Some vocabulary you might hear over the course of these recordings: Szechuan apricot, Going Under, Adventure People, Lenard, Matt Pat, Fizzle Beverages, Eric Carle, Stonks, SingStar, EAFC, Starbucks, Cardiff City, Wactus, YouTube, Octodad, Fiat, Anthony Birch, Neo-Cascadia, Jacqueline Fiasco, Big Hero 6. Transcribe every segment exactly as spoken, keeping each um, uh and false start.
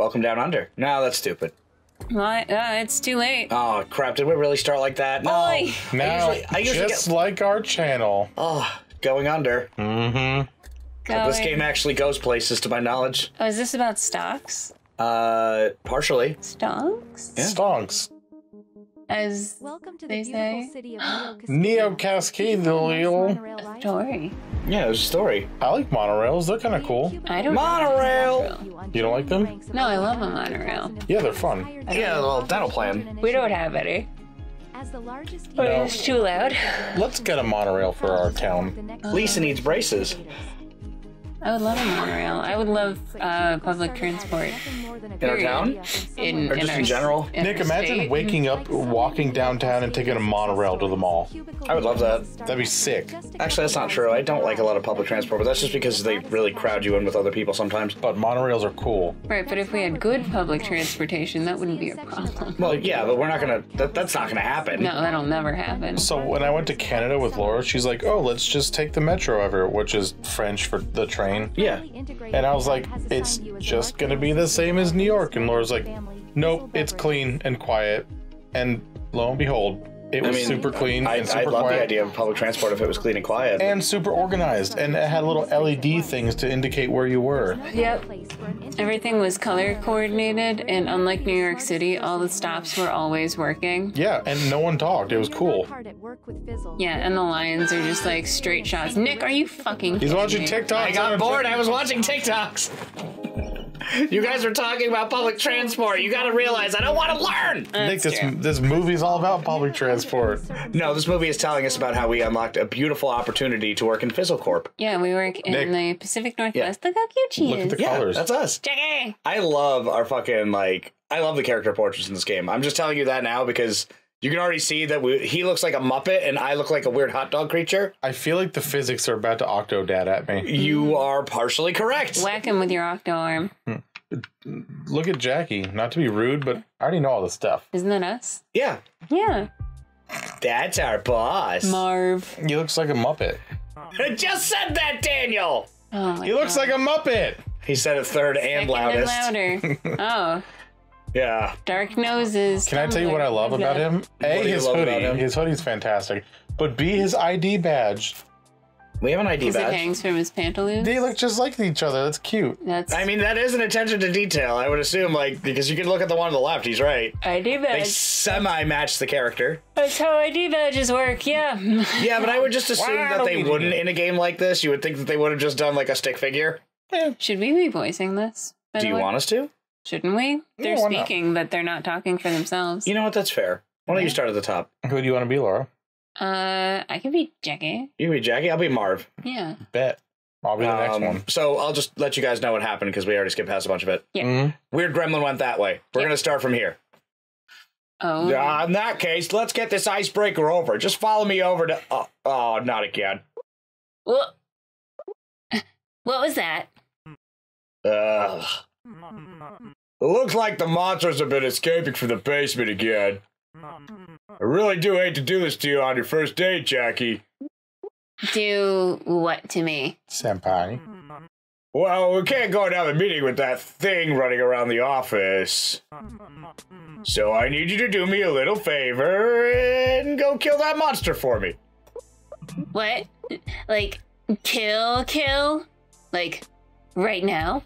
Welcome down under. No, that's stupid. What? Uh, it's too late. Oh, crap. Did we really start like that? No. Boy. No, I usually, I usually just get... like our channel. Oh, going under. Mm-hmm. Going... This game actually goes places, to my knowledge. Oh, is this about stocks? Uh, partially. Stonks? Yeah. Stonks. As Welcome to they the say. City of Neo-Cascadia. A story. Yeah, there's a story. I like monorails. They're kind of cool. I don't monorail. monorail! You don't like them? No, I love a monorail. Yeah, they're fun. Yeah, well, that'll plan. We don't have any. As the largest no. It's too loud. Let's get a monorail for our town. Uh, Lisa needs braces. I would love a monorail. I would love uh, public transport. In our town? In, or in just our, in general? In Nick, imagine state. waking up, walking downtown, and taking a monorail to the mall. I would love that. That'd be sick. Actually, that's not true. I don't like a lot of public transport, but that's just because they really crowd you in with other people sometimes. But monorails are cool. Right, but if we had good public transportation, that wouldn't be a problem. Well, yeah, but we're not gonna, that, that's not gonna happen. No, that'll never happen. So when I went to Canada with Laura, she's like, oh, let's just take the metro over, which is French for the train. Yeah. And I was like, it's just gonna be the same as New York. And Laura's like, nope, it's clean and quiet. And lo and behold, it was I mean, super clean I, and super I love quiet. The idea of public transport if it was clean and quiet. And super organized. And it had little L E D things to indicate where you were. Yep. Everything was color coordinated. And unlike New York City, all the stops were always working. Yeah. And no one talked. It was cool. Yeah. And the lines are just like straight shots. Nick, are you fucking He's watching TikToks. I got bored. I was watching TikToks. You guys are talking about public transport. You gotta realize I don't want to learn. That's Nick, this, this movie's all about public transport. No, this movie is telling us about how we unlocked a beautiful opportunity to work in Fizzle Corp. Yeah, we work in Nick. the Pacific Northwest. Yeah. Look how cute she Look is. Look at the yeah, colors. That's us. Jackie. I love our fucking, like, I love the character portraits in this game. I'm just telling you that now because you can already see that we, he looks like a Muppet and I look like a weird hot dog creature. I feel like the physics are about to Octodad at me. You are partially correct. Whack him with your octo arm. Look at Jackie. Not to be rude, but I already know all this stuff. Isn't that us? Yeah. Yeah. That's our boss. Marv. He looks like a Muppet. I just said that, Daniel. Oh my He looks God. like a Muppet. He said it third and Second loudest. And louder. Oh. Yeah. Dark noses. Can I tell you what I love about him? A, his hoodie. His hoodie's fantastic. But B, his I D badge. We have an I D badge. It hangs from his pantaloons. They look just like each other. That's cute. That's. I mean, that is an attention to detail. I would assume, like, because you can look at the one on the left. He's right. I D badge. They semi-match the character. That's how I D badges work. Yeah. Yeah, but I would just assume that they wouldn't in a game like this. You would think that they would have just done like a stick figure. Yeah. Should we be voicing this? Do you want us to? Shouldn't we? They're no, speaking, but they're not talking for themselves. You know what? That's fair. Why don't yeah. you start at the top? Who do you want to be, Laura? Uh, I could be Jackie. You can be Jackie? I'll be Marv. Yeah. Bet. I'll be the um, next one. So I'll just let you guys know what happened because we already skipped past a bunch of it. Yeah. Mm-hmm. Weird Gremlin went that way. We're yeah. going to start from here. Oh. Uh, in that case, let's get this icebreaker over. Just follow me over to... Oh, oh not again. What? What was that? Ugh. It looks like the monsters have been escaping from the basement again. I really do hate to do this to you on your first date, Jackie. Do what to me? Senpai. Well, we can't go and have a meeting with that thing running around the office. So I need you to do me a little favor and go kill that monster for me. What? Like, kill, kill? Like, right now?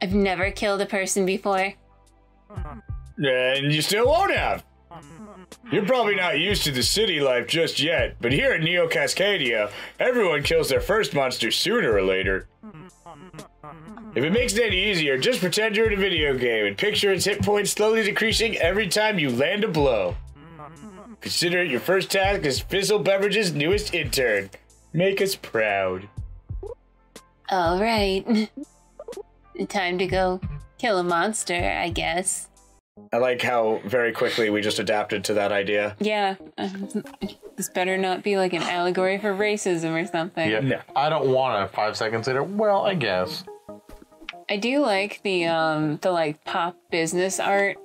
I've never killed a person before. And you still won't have. You're probably not used to the city life just yet, but here at Neo-Cascadia, everyone kills their first monster sooner or later. If it makes it any easier, just pretend you're in a video game and picture its hit points slowly decreasing every time you land a blow. Consider it your first task as Fizzle Beverages' newest intern. Make us proud. All right. Time to go kill a monster, I guess. I like how very quickly we just adapted to that idea. Yeah. This better not be like an allegory for racism or something. Yeah, yeah. I don't want to five seconds later. Well, I guess. I do like the, um, the like pop business art.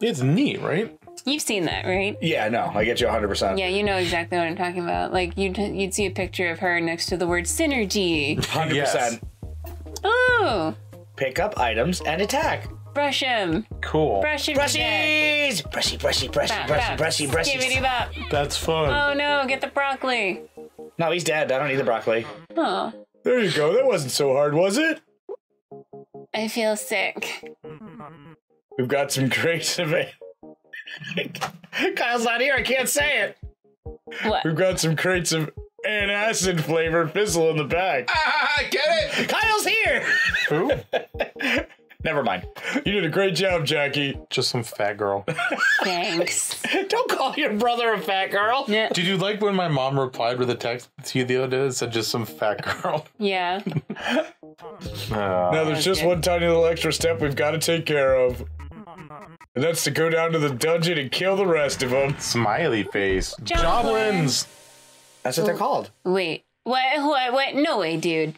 It's neat, right? You've seen that, right? Yeah, no, I get you one hundred percent. Yeah, you know exactly what I'm talking about. Like, you'd, you'd see a picture of her next to the word synergy. one hundred percent. Yes. Oh! pick up items, and attack. Brush him. Cool. Brush him. Brushies! Brushy, brushy, brushy, bop, brushy, bop. brushy, brushy, brushy. Bop. That's fun. Oh no, get the broccoli. No, he's dead. I don't need the broccoli. Oh. There you go. That wasn't so hard, was it? I feel sick. We've got some great events. Kyle's not here. I can't say it. What? We've got some crates of antacid flavored fizzle in the back. Ah, get it? Kyle's here. Who? Never mind. You did a great job, Jackie. Just some fat girl. Thanks. Don't call your brother a fat girl. Yeah. Did you like when my mom replied with a text to you the other day that said just some fat girl? Yeah. uh, now there's just good. one tiny little extra step we've got to take care of. And that's to go down to the dungeon and kill the rest of them. Smiley face. Joblins. That's what they're called. Wait. What? What? What? No way, dude.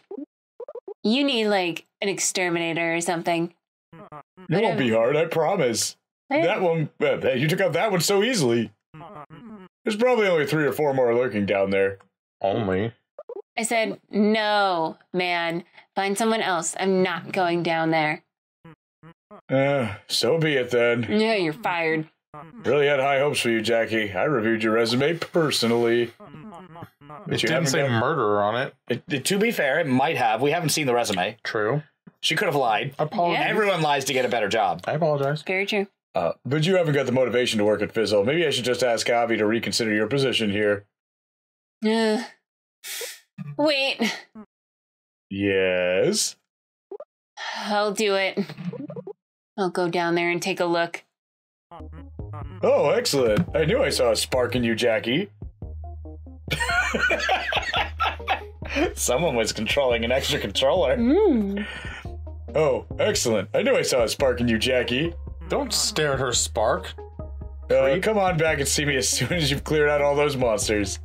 You need, like, an exterminator or something. It won't be hard, I promise. What? That one, uh, you took out that one so easily. There's probably only three or four more lurking down there. Only? I said, no, man. Find someone else. I'm not going down there. Uh, so be it, then. Yeah, you're fired. Really had high hopes for you, Jackie. I reviewed your resume personally. But it you didn't say got... murderer on it. It, it. To be fair, it might have. We haven't seen the resume. True. She could have lied. Apologies. Yeah. Everyone lies to get a better job. I apologize. Very true. Uh, but you haven't got the motivation to work at Fizzle. Maybe I should just ask Avi to reconsider your position here. Uh, wait. Yes? I'll do it. I'll go down there and take a look. Oh, excellent. I knew I saw a spark in you, Jackie. Someone was controlling an extra controller. Mm. Oh, excellent. I knew I saw a spark in you, Jackie. Don't stare at her spark. Uh, come on back and see me as soon as you've cleared out all those monsters.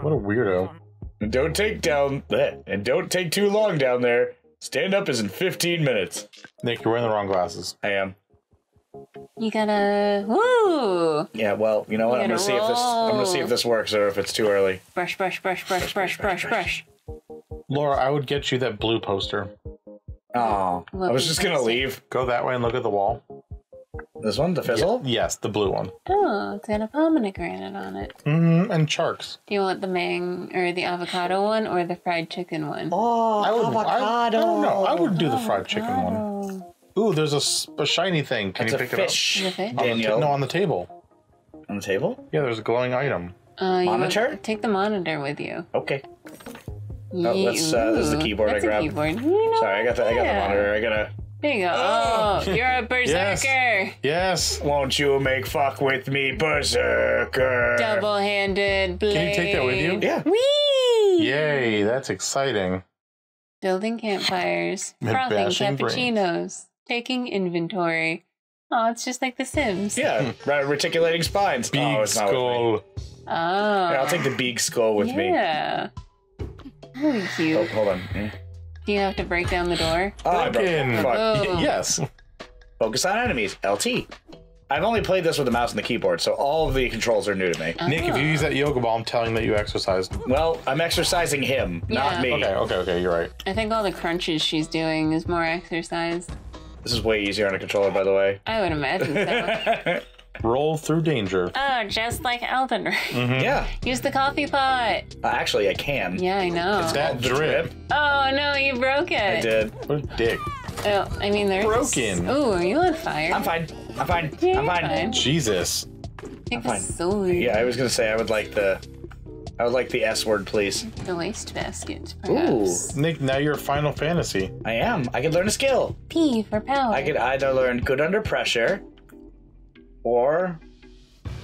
What a weirdo. And don't take down that. And don't take too long down there. Stand up is in fifteen minutes. Nick, you're wearing the wrong glasses. I am. You gotta, woo! Yeah, well, you know what? You I'm gonna roll. see if this. I'm gonna see if this works, or if it's too early. Brush, brush, brush, brush, brush, brush, brush. Laura, I would get you that blue poster. Oh, I was just gonna leave. Go that way and look at the wall. This one, the fizzle. Yeah. Yes, the blue one. Oh, it's got a pomegranate on it. Mm-hmm, and sharks. Do you want the mang or the avocado one or the fried chicken one? Oh, I would, avocado! I, I don't know. I would do avocado. the fried chicken one. Ooh, there's a, a shiny thing. Can That's you pick it up? Fish. Daniel. No, on the table. On the table? Yeah, there's a glowing item. Uh, monitor? Take the monitor with you. Okay. Ye oh, that's, uh, this is the keyboard that's I grabbed. Keyboard. You know, Sorry, I got, the, I got the monitor. I gotta. There you go. Oh, oh you're a berserker. Yes. yes. Won't you make fuck with me, berserker? Double-handed blade. Can you take that with you? Yeah. Whee! Yay, that's exciting. Building campfires. Frothing cappuccinos. Taking inventory. Oh, it's just like The Sims. Yeah, reticulating spines. Beak oh, it's not skull. With me. Oh. Yeah, I'll take the beak skull with yeah. me. Yeah. Really cute. Oh, hold on. Mm. Do you have to break down the door? Oh, I broke it. Oh. Yes. Focus on enemies. L T. I've only played this with the mouse and the keyboard, so all of the controls are new to me. Oh. Nick, if you use that yoga ball, I'm telling that you exercised. Well, I'm exercising him, yeah. not me. Okay, okay, okay, you're right. I think all the crunches she's doing is more exercise. This is way easier on a controller, by the way. I would imagine so. Roll through danger. Oh, just like Elden Ring. Mm-hmm. Yeah. Use the coffee pot. Uh, actually, I can. Yeah, I know. It's that drip. Oh, no, you broke it. I did. What a dick. Oh, I mean, there's... Broken. Oh, are you on fire? I'm fine. I'm fine. Yeah, I'm fine. fine. Jesus. I'm fine. So yeah, I was going to say I would like the... I would like the S word, please. The wastebasket, perhaps. Ooh. Nick, now you're Final Fantasy. I am. I could learn a skill. P for power. I could either learn good under pressure or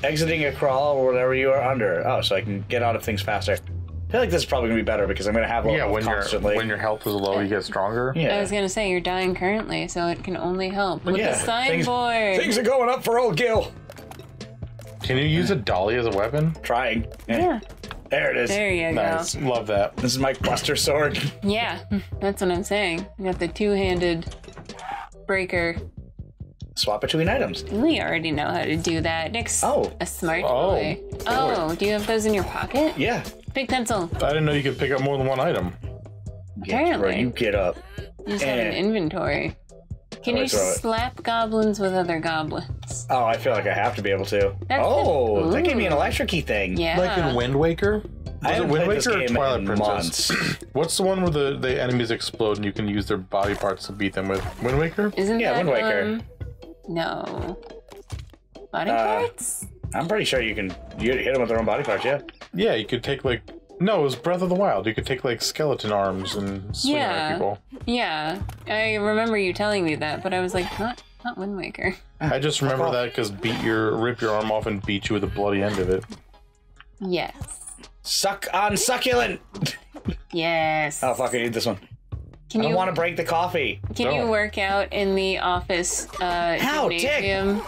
exiting a crawl or whatever you are under. Oh, so I can get out of things faster. I feel like this is probably going to be better because I'm going to have a yeah, when constantly. Yeah, when your health is low, you get stronger. Yeah. I was going to say, you're dying currently, so it can only help. Look yeah, at the signboard. Things, things are going up for old Gil. Can you use a dolly as a weapon? Trying. Yeah. yeah. There it is. There you nice. go. Love that. This is my cluster sword. Yeah, that's what I'm saying. You got the two-handed breaker. Swap between items. We already know how to do that. Nick's oh. a smart oh. boy. Oh, do you have those in your pocket? Yeah. Big pencil. I didn't know you could pick up more than one item. Apparently. Yeah, right. You get up. You just and... have an inventory. Can you slap goblins with other goblins? Oh, I feel like I have to be able to. That's oh, that gave me an electric-y thing. Yeah. Like in Wind Waker? Was I it Wind Waker or Twilight Princess? What's the one where the, the enemies explode and you can use their body parts to beat them with? Wind Waker? Isn't yeah, that, Wind Waker. Um, no. Body uh, parts? I'm pretty sure you can you hit them with their own body parts, yeah? Yeah, you could take like... No, it was Breath of the Wild. You could take, like, skeleton arms and swing yeah. at people. Yeah, I remember you telling me that, but I was like, not, not Wind Waker. I just remember that because beat your, rip your arm off and beat you with the bloody end of it. Yes. Suck on succulent! Yes. Oh, fuck, I need this one. Can you, I don't want to break the coffee. Can no. you work out in the office uh, How, gymnasium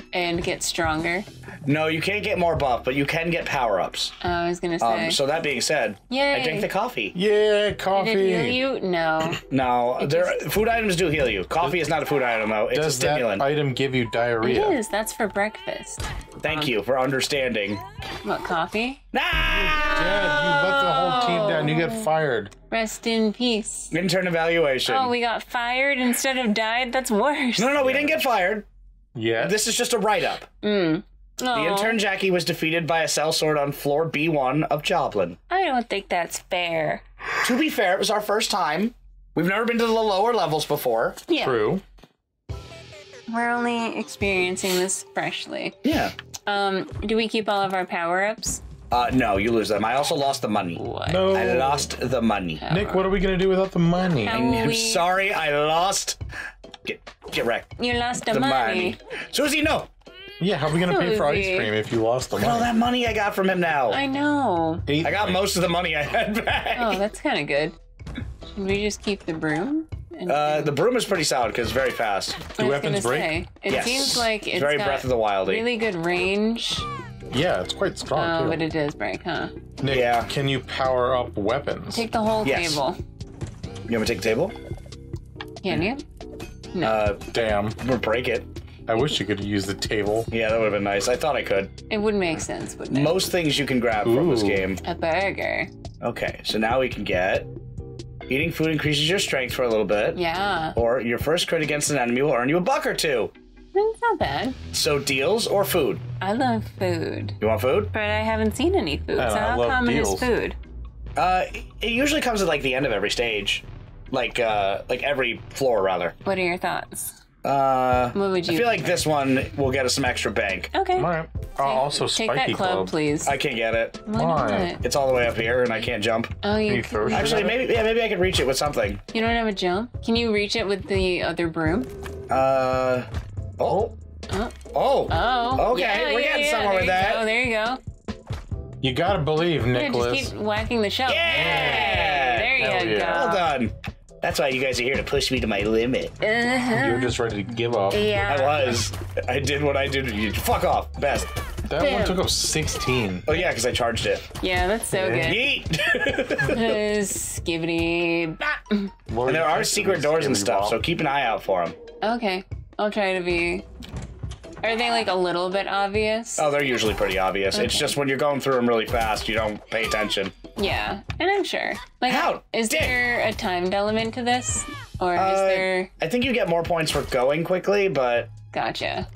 dick? and get stronger? No, you can't get more buff, but you can get power-ups. Oh, I was gonna say. Um, so that being said, Yay. I drink the coffee. Yeah, coffee. Did it heal you? No. No, there, just... food items do heal you. Coffee does, is not a food item, though. It's does a stimulant. That item give you diarrhea? It is. That's for breakfast. Thank um, you for understanding. What, coffee? No! You're dead. You let the whole team down. You get fired. Rest in peace. Intern evaluation. Oh, we got fired instead of died? That's worse. No, no, no, we yeah. didn't get fired. Yeah. This is just a write-up. Mm. Aww. The intern Jackie was defeated by a cell sword on floor B one of Joplin. I don't think that's fair. To be fair, it was our first time. We've never been to the lower levels before. Yeah. True. We're only experiencing this freshly. Yeah. Um, do we keep all of our power-ups? Uh, no, you lose them. I also lost the money. What? No. I lost the money. Power. Nick, what are we going to do without the money? How I'm we... sorry, I lost... Get, get wrecked. You lost the, the money. money. Susie, no! Yeah, how are we gonna pay for ice cream if you lost the money? All that money I got from him now. I know. I got most of the money I had back. Oh, that's kind of good. Should we just keep the broom? Uh, the broom is pretty solid because it's very fast. Do weapons break? It seems like it's very Breath of the Wild. Really good range. Yeah, it's quite strong. Oh, but it does break, huh? Nick, yeah. Can you power up weapons? Take the whole table. You want me to take the table? Can you? No. Uh, damn. We'll break it. I wish you could use the table. Yeah, that would have been nice. I thought I could. It would make sense, wouldn't it? Most things you can grab Ooh. from this game. A burger. Okay, so now we can get... Eating food increases your strength for a little bit. Yeah. Or your first crit against an enemy will earn you a buck or two. That's not bad. So deals or food? I love food. You want food? But I haven't seen any food, so how common is food? Uh, it usually comes at, like, the end of every stage. Like, uh, like every floor, rather. What are your thoughts? Uh, what would you I feel like this one will get us some extra bank. Okay. All right. Uh, also, take spiky that club, club, please. I can't get it. Why not? It's all the way up here, and I can't jump. Oh, you, you can. Actually, maybe yeah, maybe I could reach it with something. You don't have a jump? Can you reach it with the other broom? Uh. Oh. Oh. Oh. oh. Okay, yeah, we're yeah, getting yeah, somewhere with that. Oh, there you go. You gotta believe, yeah, Nicholas. Just keep whacking the shelf. Yeah. yeah. There you Hell go. Yeah. Well done. That's why you guys are here to push me to my limit. Uh-huh. You're just ready to give up. Yeah. I was. I did what I did. You fuck off. Best. That Bam. one took up sixteen. Oh yeah, because I charged it. Yeah, that's so yeah. good. Yeet. uh, skibbity. Bop. And there are secret doors and stuff, ball. so keep an eye out for them. Okay, I'll try to be. Are they like a little bit obvious? Oh, they're usually pretty obvious. Okay. It's just when you're going through them really fast, you don't pay attention. Yeah, and I'm sure. Like, How is did? there a timed element to this, or uh, is there? I think you get more points for going quickly, but. Gotcha.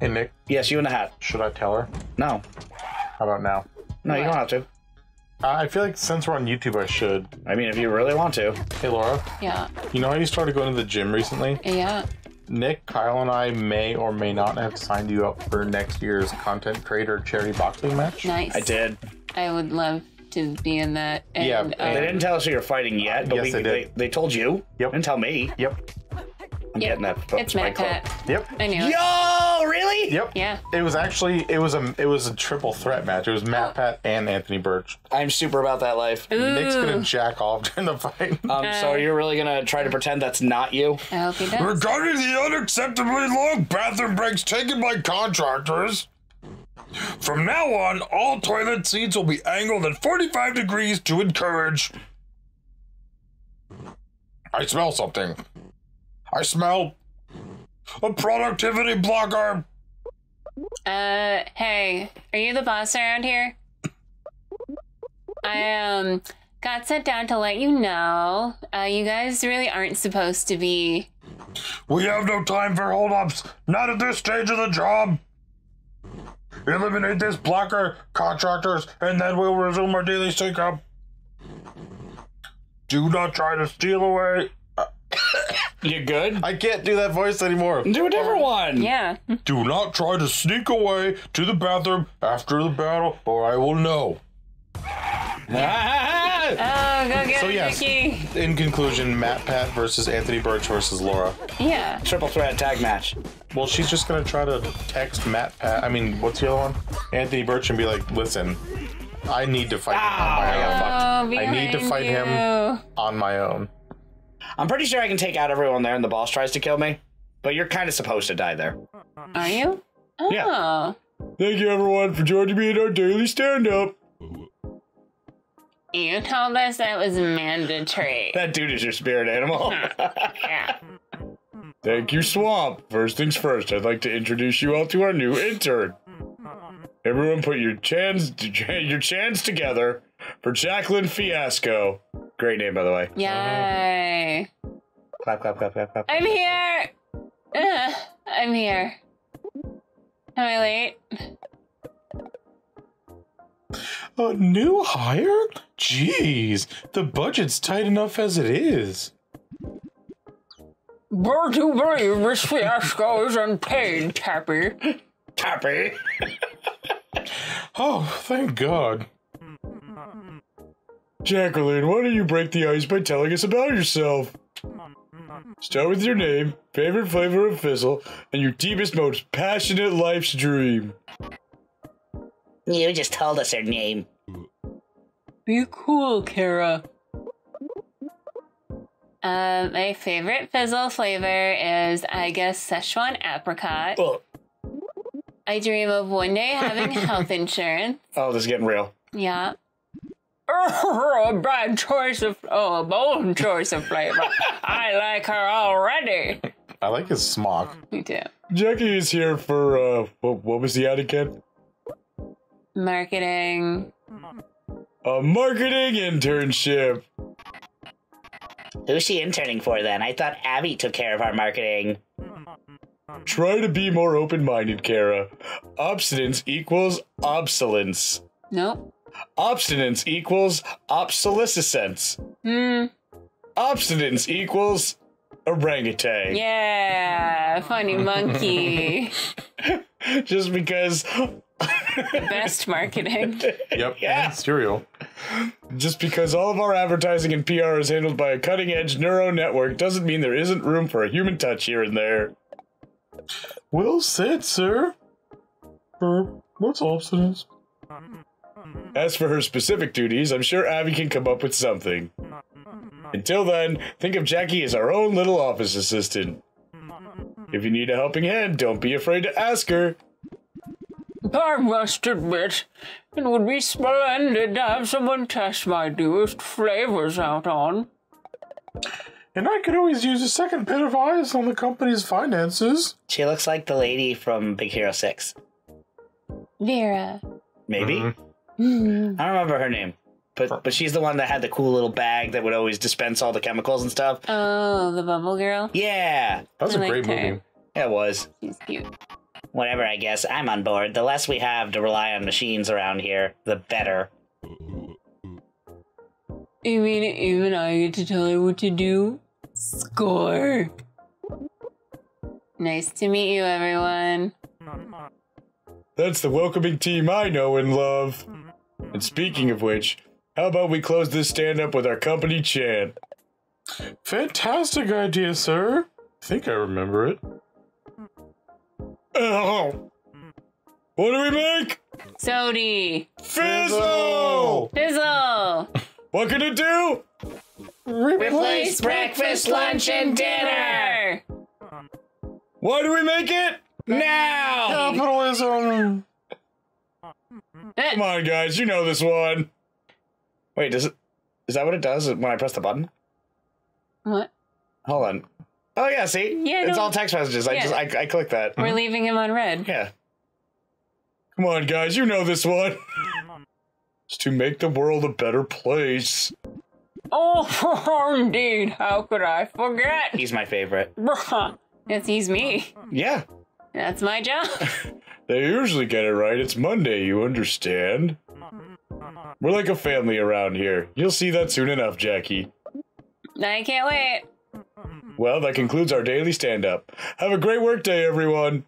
Hey Nick. Yes, you and the hat. Should I tell her? No. How about now? No, what? you don't have to. Uh, I feel like since we're on YouTube, I should. I mean, if you really want to. Hey Laura. Yeah. You know how you started going to the gym recently? Yeah. Nick, Kyle, and I may or may not have signed you up for next year's Content Creator Charity Boxing match. Nice. I did. I would love to be in that. And, yeah. Um, they didn't tell us who you're fighting yet, but yes, we, they, did. They, they told you. Yep. Didn't tell me. Yep. I'm yep. getting that. It's Matt Pat. Yep. I knew it. Yo, really? Yep. Yeah. It was actually, it was a, it was a triple threat match. It was Matt oh. Pat and Anthony Birch. I'm super about that life. Ooh. Nick's gonna jack off during the fight. Um, uh, so you're really gonna try to pretend that's not you? I hope he does. Regarding the unacceptably long bathroom breaks taken by contractors, from now on, all toilet seats will be angled at forty-five degrees to encourage. I smell something. I smell a productivity blocker. Uh, hey, are you the boss around here? I, um, got sent down to let you know, uh, you guys really aren't supposed to be We have no time for holdups. Not at this stage of the job. Eliminate this blocker, contractors, and then we'll resume our daily sync-up. Do not try to steal away. You good? I can't do that voice anymore. Do a different one. Yeah. Do not try to sneak away to the bathroom after the battle, or I will know. Ah! Oh, go get so, it, yes, Ricky. In conclusion, Matt Pat versus Anthony Birch versus Laura. Yeah. Triple threat tag match. Well, she's just going to try to text Matt Pat, I mean, what's the other one? Anthony Birch, and be like, listen, I need to fight him oh, on my own. Oh, I need to fight you. him on my own. I'm pretty sure I can take out everyone there and the boss tries to kill me, but you're kind of supposed to die there. Are you? Oh. Yeah. Thank you, everyone, for joining me in our daily stand-up. You told us that was mandatory. That dude is your spirit animal. Yeah. Thank you, Swamp. First things first, I'd like to introduce you all to our new intern. Everyone put your chans, your chans together for Jacqueline Fiasco. Great name, by the way. Yay. Clap, clap, clap, clap, clap. I'm here. Uh, I'm here. Am I late? A new hire? Jeez, the budget's tight enough as it is. Where do you believe Miss Fiasco is unpaid, Tappy? Tappy? Oh, thank God. Jacqueline, why don't you break the ice by telling us about yourself? Start with your name, favorite flavor of Fizzle, and your deepest, most passionate life's dream. You just told us her name. Be cool, Kara. Uh, my favorite Fizzle flavor is, I guess, Szechuan apricot. Ugh. I dream of one day having health insurance. Oh, this is getting real. Yeah. A bad choice of, oh, a bold choice of flavor. I like her already. I like his smock. Me too. Jackie is here for, uh, what, what was the ad again? Marketing. A marketing internship. Who's she interning for then? I thought Abby took care of our marketing. Try to be more open-minded, Kara. Obstinance equals obsolescence. Nope. Obstinance equals obsolescence. Hmm. Obstinance equals orangutan. Yeah, funny monkey. Just because... The best marketing. Yep. Yeah. Cereal. Just because all of our advertising and P R is handled by a cutting-edge neuro network doesn't mean there isn't room for a human touch here and there. Well said, sir. Burp. What's obstinance? As for her specific duties, I'm sure Abby can come up with something. Until then, think of Jackie as our own little office assistant. If you need a helping hand, don't be afraid to ask her. I must admit, it would be splendid to have someone test my newest flavors out on. And I could always use a second pair of eyes on the company's finances. She looks like the lady from Big Hero six. Vera. Maybe? Mm-hmm. I don't remember her name. But, but she's the one that had the cool little bag that would always dispense all the chemicals and stuff. Oh, the Bubble Girl? Yeah. That was I a great her. movie. Yeah, it was. She's cute. Whatever, I guess. I'm on board. The less we have to rely on machines around here, the better. You mean even I get to tell her what to do? Score! Nice to meet you, everyone. That's the welcoming team I know and love. And speaking of which, how about we close this stand-up with our company chant? Fantastic idea, sir. I think I remember it. Oh. What do we make? Sody. Fizzle. Fizzle. What can it do? Replace breakfast, lunch, and dinner. Why do we make it? Now. Capitalism. Come on, guys. You know this one. Wait, does it? Is that what it does when I press the button? What? Hold on. Oh, yeah, see? Yeah, it's no, all text messages. Yeah. I just, I, I click that. We're leaving him on red. Yeah. Come on, guys. You know this one. It's to make the world a better place. Oh, indeed. How could I forget? He's my favorite. Bruh. Yes, he's me. Yeah. That's my job. They usually get it right. It's Monday, you understand? We're like a family around here. You'll see that soon enough, Jackie. I can't wait. Well, that concludes our daily stand-up. Have a great work day, everyone.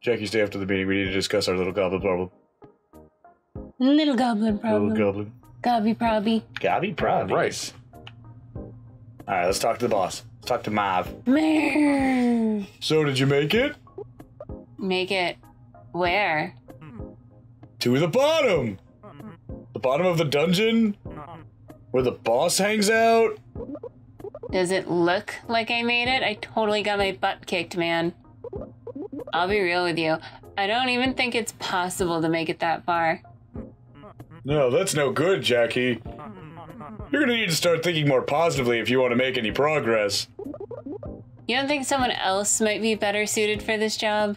Jackie, stay after the meeting. We need to discuss our little goblin problem. Little goblin problem. Little goblin. Gobby probby. Gobby probby. Right. All right, let's talk to the boss. Let's talk to Mav. Mav. So, did you make it? Make it where? To the bottom. The bottom of the dungeon? Where the boss hangs out? Does it look like I made it? I totally got my butt kicked, man. I'll be real with you. I don't even think it's possible to make it that far. No, that's no good, Jackie. You're gonna need to start thinking more positively if you want to make any progress. You don't think someone else might be better suited for this job?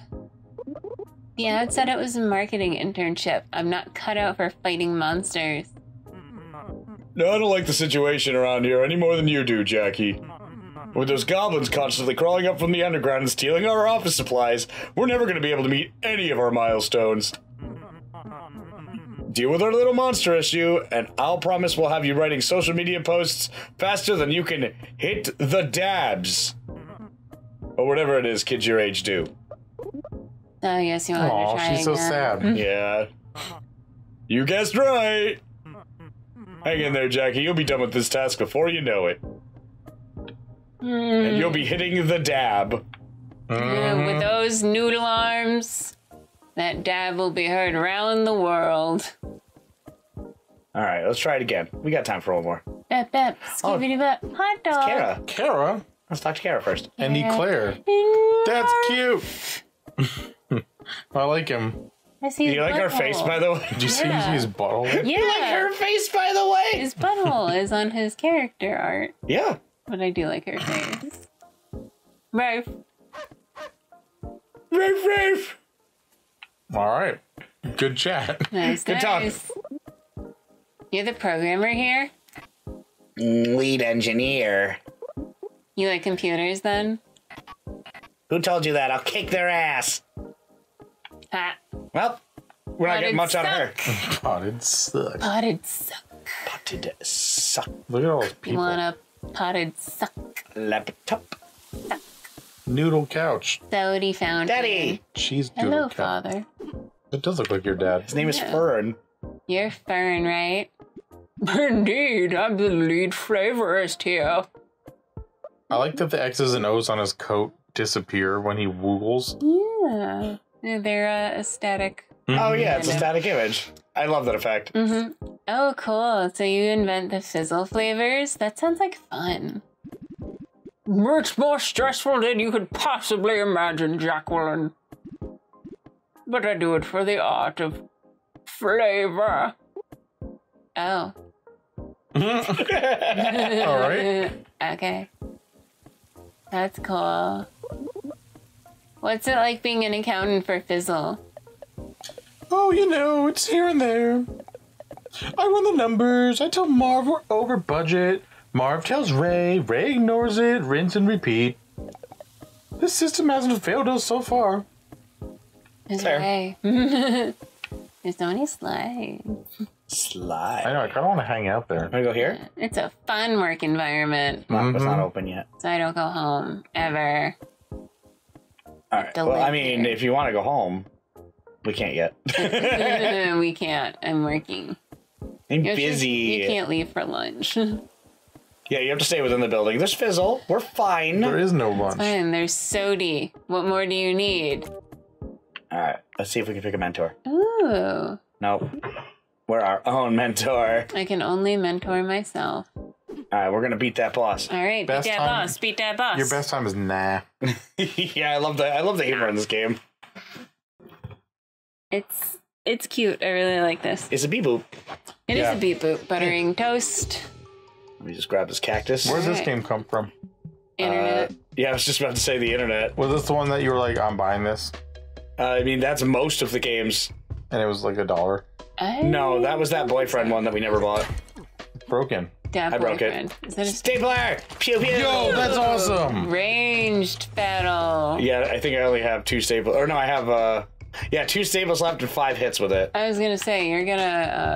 The ad said it was a marketing internship. I'm not cut out for fighting monsters. No, I don't like the situation around here any more than you do, Jackie. With those goblins constantly crawling up from the underground and stealing our office supplies, we're never going to be able to meet any of our milestones. Deal with our little monster issue, and I'll promise we'll have you writing social media posts faster than you can hit the dabs. Or whatever it is kids your age do. Oh, yes, you want Aww, to try she's again. So sad. Yeah. You guessed right. Hang in there, Jackie. You'll be done with this task before you know it. Mm. And you'll be hitting the dab. Mm. With those noodle arms, that dab will be heard around the world. All right, let's try it again. We got time for one more. Bep, bep, skibidi bep, hot dog. Kara. Kara? Let's talk to Kara first. Kara. And Eclair. That's cute. I like him. Do you like her face, by the way? Did you yeah. see his butthole? Yeah. You like her face, by the way? His butthole is on his character art. Yeah. But I do like her face. Rafe. Rafe, Rafe. All right. Good chat. Nice, Good nice. talk. You're the programmer here? Lead engineer. You like computers, then? Who told you that? I'll kick their ass. Ha. Well, we're not getting much out of her. Potted suck. Potted suck. Potted suck. Look at all those people. Want a potted suck. Laptop. Suck. Noodle couch. Daddy found Daddy. She's Hello, couch. Father. It does look like your dad. His name is Fern. You're Fern, right? Indeed, I'm the lead flavorist here. I like that the X's and O's on his coat disappear when he woogles. Yeah. They're uh, a static. Mm-hmm. Oh, yeah, it's a static image. I love that effect. Mm-hmm. Oh, cool. So you invent the fizzle flavors? That sounds like fun. It's more stressful than you could possibly imagine, Jacqueline. But I do it for the art of flavor. Oh. All right. Okay. That's cool. What's it like being an accountant for Fizzle? Oh, you know, it's here and there. I run the numbers. I tell Marv we're over budget. Marv tells Ray. Ray ignores it. Rinse and repeat. This system hasn't failed us so far. There's Ray. There's no any slides. Slide. I know, I kind of want to hang out there. Can I go here? It's a fun work environment. Mm-hmm. It's not open yet. So I don't go home, ever. All right. Well, I mean, here. If you want to go home, we can't yet. We can't. I'm working. I'm You're busy. Just, you can't leave for lunch. Yeah, you have to stay within the building. There's Fizzle. We're fine. There is no lunch. It's fine. There's Sody. What more do you need? All right. Let's see if we can pick a mentor. Ooh. Nope. We're our own mentor. I can only mentor myself. All right, we're gonna beat that boss. All right, best beat that time, boss. Beat that boss. Your best time is nah. Yeah, I love the I love the humor in this game. It's it's cute. I really like this. It's a beep boop. It yeah. is a beep boop. Buttering toast. Let me just grab this cactus. Where's All this right. game come from? Internet. Uh, yeah, I was just about to say the internet. Was this the one that you were like, I'm buying this? Uh, I mean, that's most of the games. And it was like a dollar. I... No, that was that boyfriend one that we never bought. broken. Dab I boyfriend. broke it. Is that a stapler? Pew pew. Yo, that's awesome. Ranged battle. Yeah, I think I only have two staples. Or no, I have uh, yeah, two staples left and five hits with it. I was gonna say you're gonna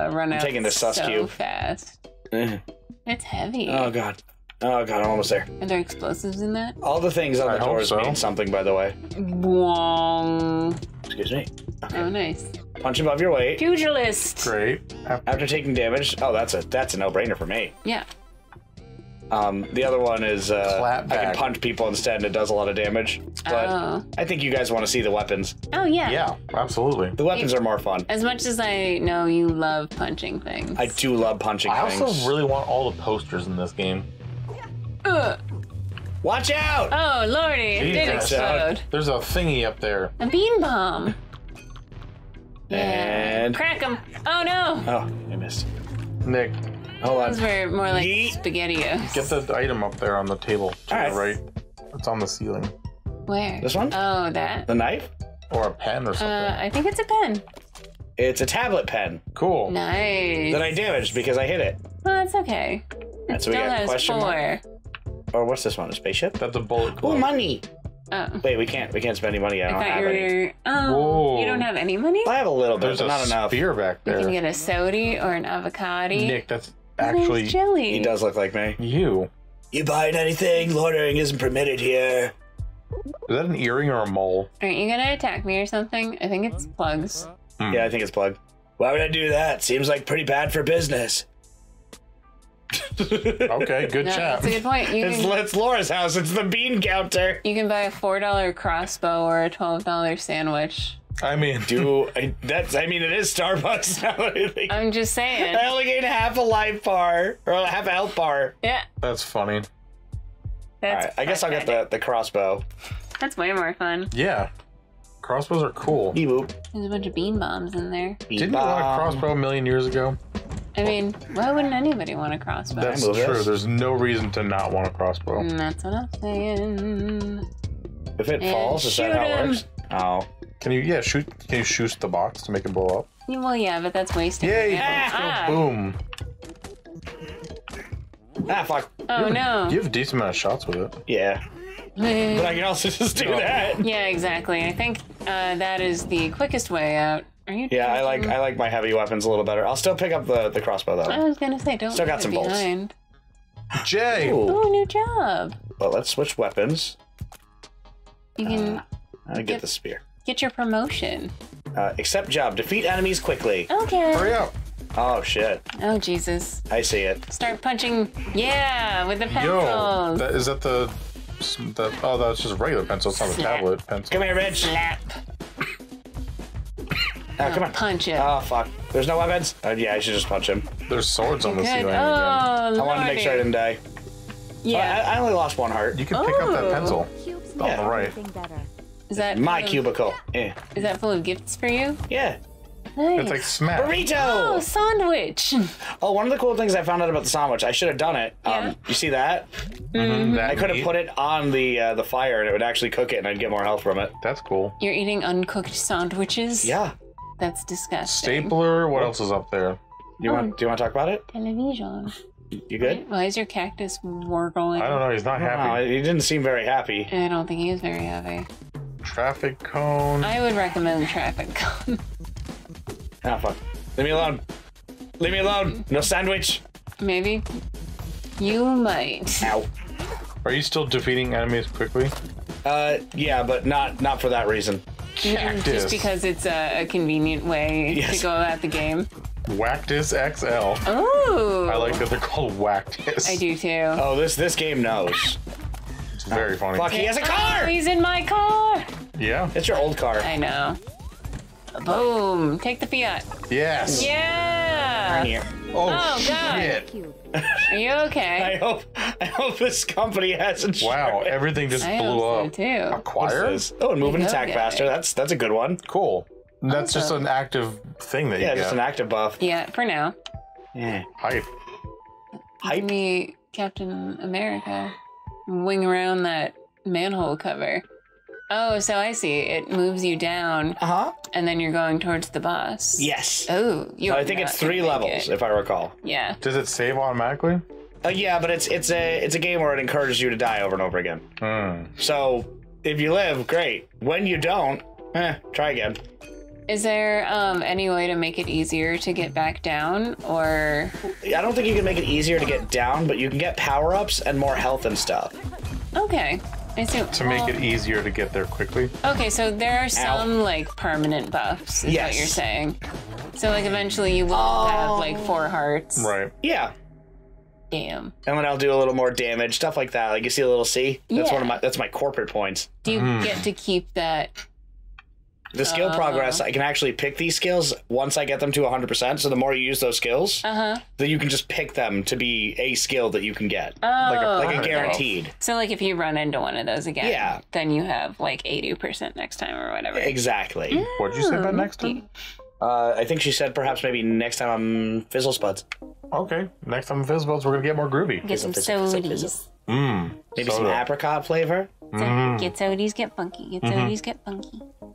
uh, run I'm out taking the sus so cube. fast. It's heavy. Oh god. Oh god, I'm almost there. Are there explosives in that? All the things on I the doors so. mean something, by the way. Wong. Excuse me. Okay. Oh, nice. Punch above your weight. Pugilist. Great. After taking damage, oh, that's a that's a no-brainer for me. Yeah. Um, the other one is uh, I can punch people instead, and it does a lot of damage. But oh. I think you guys want to see the weapons. Oh yeah. Yeah, absolutely. The weapons you, are more fun. As much as I know you love punching things. I do love punching I things. I also really want all the posters in this game. Ugh. Watch out! Oh lordy, Jesus. It did explode. There's a thingy up there. A bean bomb. Yeah. And crack him! Oh no! Oh, I missed. Nick, hold on. Those were more like Yeet. SpaghettiOs. Get the item up there on the table to All right. the right. It's on the ceiling. Where? This one? Oh, that. The knife? Or a pen or something. Uh, I think it's a pen. It's a tablet pen. Cool. Nice. That I damaged because I hit it. Well, it's okay. That's so we got a question four. Or what's this one? A spaceship? That's a bullet. Ooh, money. Oh. Wait, we can't. We can't spend any money. I don't I have you were, any. Oh, you don't have any money. I have a little bit. There's but not enough. Beer back there. You can get a soda or an avocado. Nick, that's actually nice jelly. He does look like me. You. You buying anything? Loitering isn't permitted here. Is that an earring or a mole? Aren't you gonna attack me or something? I think it's plugs. Mm. Yeah, I think it's plug. Why would I do that? Seems like pretty bad for business. Okay, good no, chat. That's a good point. You it's, can, it's Laura's house. It's the bean counter. You can buy a four dollar crossbow or a twelve dollar sandwich. I mean, do I, that's? I mean, it is Starbucks now. I'm just saying. I only gained half a life bar or half a health bar. Yeah, that's funny. That's All right, I guess I'll get the the crossbow. That's way more fun. Yeah, crossbows are cool. E-boop. There's a bunch of bean bombs in there. Bean Didn't bomb. you want a crossbow a million years ago? I mean, why wouldn't anybody want a crossbow? That's true. There's no reason to not want a crossbow. And that's what I'm saying. If it and falls, is that how it works? Oh. Can you, yeah, shoot, can you shoot the box to make it blow up? Well, yeah, but that's wasting. Yay! Yeah, ah. Boom. Ah, fuck. Oh, you have, no. You have a decent amount of shots with it. Yeah. But I can also just do oh. that. Yeah, exactly. I think uh, that is the quickest way out. Are you yeah, I like I like my heavy weapons a little better. I'll still pick up the the crossbow though. I was gonna say don't. Still got some bolts. Behind. Jay. Ooh. Ooh, new job. Well, let's switch weapons. You can. Uh, I get, get the spear. Get your promotion. Uh, accept job. Defeat enemies quickly. Okay. Hurry up. Oh shit. Oh Jesus. I see it. Start punching. Yeah, with the pencils. Yo, that, is that the? the oh, that's just a regular pencil. It's not Slap. a tablet pencil. Come here, Rich. Slap. Oh, come on. Punch him. Oh, fuck. There's no weapons? Uh, yeah, I should just punch him. There's swords on the ceiling. Oh, I wanted to make sure I didn't die. Yeah. Oh, I, I only lost one heart. You can pick oh. up that pencil. All yeah. right. Is that my cubicle. Of, yeah. Is that full of gifts for you? Yeah. Nice. It's like smash. Burrito! Oh, sandwich! Oh, one of the cool things I found out about the sandwich, I should have done it. Yeah. Um, you see that? Mm-hmm. that I could have put it on the uh, the fire and it would actually cook it and I'd get more health from it. That's cool. You're eating uncooked sandwiches? Yeah. That's disgusting. Stapler. What else is up there? You oh. want? Do you want to talk about it? Television. You good? Why is your cactus wargling? I don't know. He's not happy. No, he didn't seem very happy. I don't think he was very happy. Traffic cone. I would recommend traffic cone. Ah, fuck. Leave me alone. Leave me alone. No sandwich. Maybe. You might. Ow. Are you still defeating enemies quickly? Uh, yeah, but not not for that reason. Cactus. Just because it's a, a convenient way yes. to go about the game. Wactus X L. Ooh. I like that they're called Wactus. I do too. Oh, this this game knows. It's very oh, funny. Fuck, he has a car! Oh, he's in my car! Yeah. It's your old car. I know. Boom. Take the Fiat. Yes. Yeah. Right here. Oh, oh God. Shit. Are you okay? I hope I hope this company hasn't. Wow, everything just I blew hope up. So too. Acquires? Oh, and move and attack faster. It. That's that's a good one. Cool. That's also, just an active thing that yeah, you get. Yeah, just an active buff. Yeah, for now. Yeah. Hype. Hype. Me, Captain America. Wing around that manhole cover. Oh, so I see. It moves you down, uh-huh. and then you're going towards the boss. Yes. Oh, you. No, I think it's three levels, it. if I recall. Yeah. Does it save automatically? Uh, yeah, but it's it's a it's a game where it encourages you to die over and over again. Mm. So if you live, great. When you don't, eh, try again. Is there um, any way to make it easier to get back down, or? I don't think you can make it easier to get down, but you can get power-ups and more health and stuff. Okay. I see. To make well, it easier to get there quickly. Okay, so there are some Ow. like permanent buffs, is yes. what you're saying. So like eventually you will oh. have like four hearts. Right. Yeah. Damn. And then I'll do a little more damage, stuff like that. Like you see a little C? That's yeah. one of my that's my corporate points. Do you mm. get to keep that? The skill uh-huh. progress, I can actually pick these skills once I get them to one hundred percent. So the more you use those skills, uh-huh. then you can just pick them to be a skill that you can get. Oh, like a, like a guaranteed. So like if you run into one of those again, yeah. then you have like eighty percent next time or whatever. Exactly. Mm, what did you say about next time? Uh, I think she said perhaps maybe next time on Fizzle Spuds. Okay. Next time on Fizzle Spuds, we're going to get more groovy. Get fizzle, some fizzle, sodies. Fizzle, fizzle. Mm, maybe soda. Some apricot flavor. Mm. Get sodies, get funky. Get sodies, mm-hmm. get funky.